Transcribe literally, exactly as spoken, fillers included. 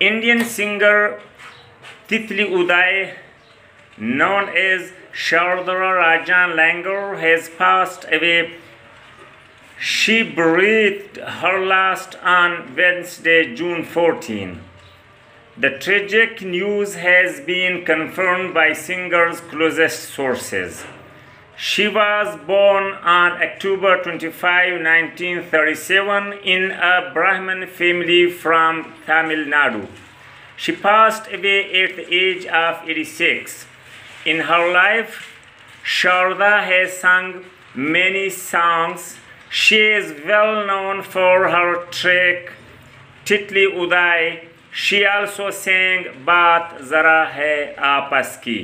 Indian singer Titli Udai, known as Sharda Rajan Iyenger, has passed away. She breathed her last on Wednesday, June fourteenth. The tragic news has been confirmed by singer's closest sources. She was born on October twenty-fifth, nineteen thirty-seven, in a Brahmin family from Tamil Nadu. She passed away at the age of eighty-six. In her life, Sharda has sung many songs. She is well known for her track Titli Udai. She also sang Baat Zara Hai Aapas Ki.